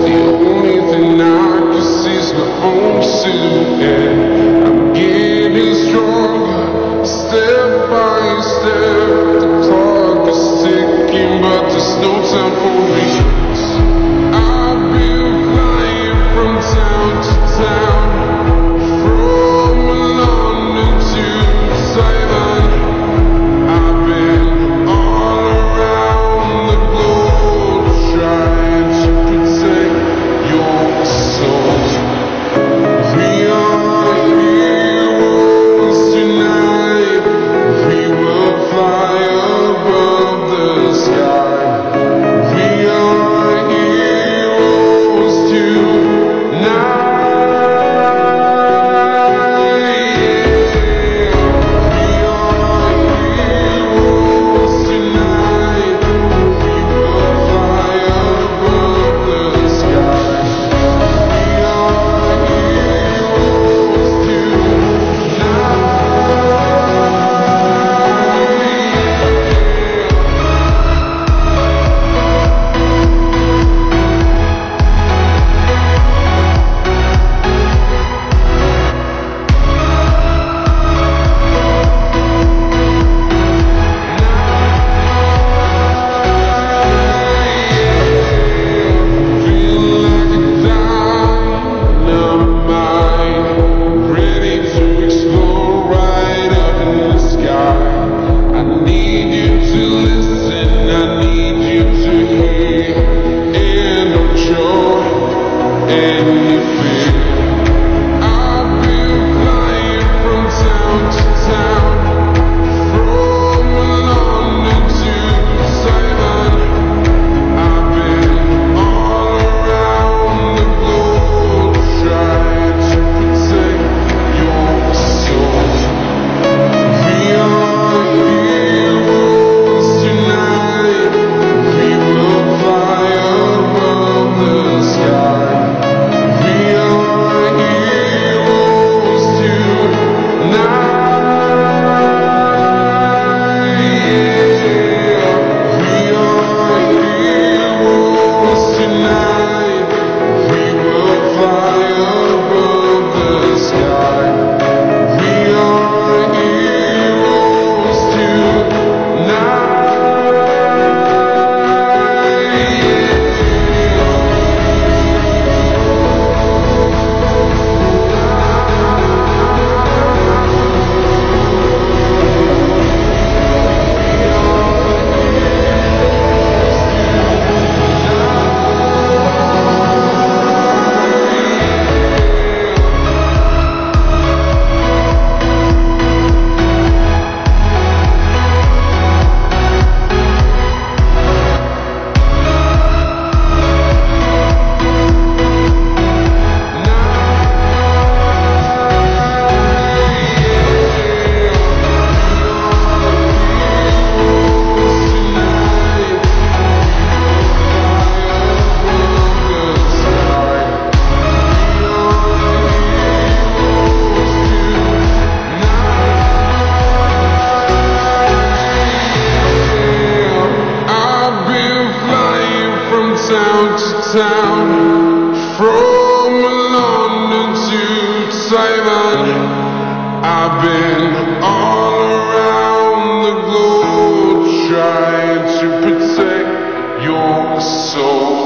The only thing I can see is my own silhouette. I'm getting stronger, step by step. The clock is ticking, but there's no time for me. I've been flying from town to town, from London to Taiwan. I've been all around the globe trying to protect your soul. We are heroes tonight. We will fly above the sky. We are heroes tonight. Town to town, from London to Taiwan. I've been all around the globe trying to protect your soul.